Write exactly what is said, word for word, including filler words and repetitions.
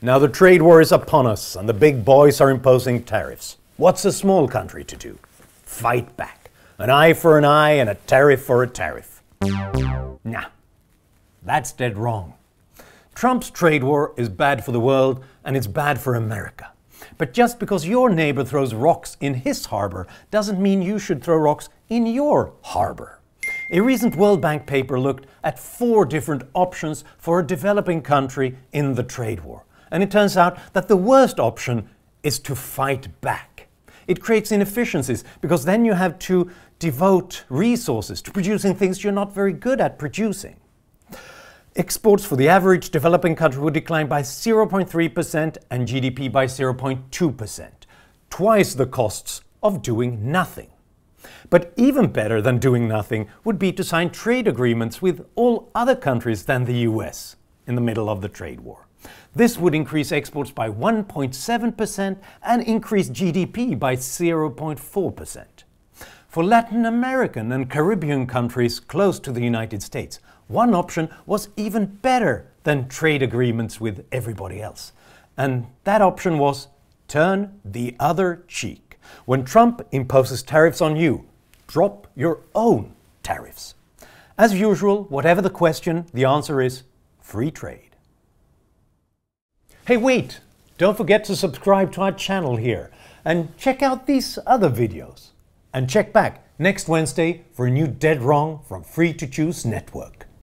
Now the trade war is upon us and the big boys are imposing tariffs. What's a small country to do? Fight back. An eye for an eye and a tariff for a tariff. Nah, that's dead wrong. Trump's trade war is bad for the world and it's bad for America. But just because your neighbor throws rocks in his harbor doesn't mean you should throw rocks in your harbor. A recent World Bank paper looked at four different options for a developing country in the trade war. And it turns out that the worst option is to fight back. It creates inefficiencies because then you have to devote resources to producing things you're not very good at producing. Exports for the average developing country would decline by zero point three percent and G D P by zero point two percent, twice the costs of doing nothing. But even better than doing nothing would be to sign trade agreements with all other countries than the U S in the middle of the trade war. This would increase exports by one point seven percent and increase G D P by zero point four percent. For Latin American and Caribbean countries close to the United States, one option was even better than trade agreements with everybody else. And that option was turn the other cheek. When Trump imposes tariffs on you, drop your own tariffs. As usual, whatever the question, the answer is free trade. Hey, wait! Don't forget to subscribe to our channel here and check out these other videos. And check back next Wednesday for a new Dead Wrong from Free to Choose Network.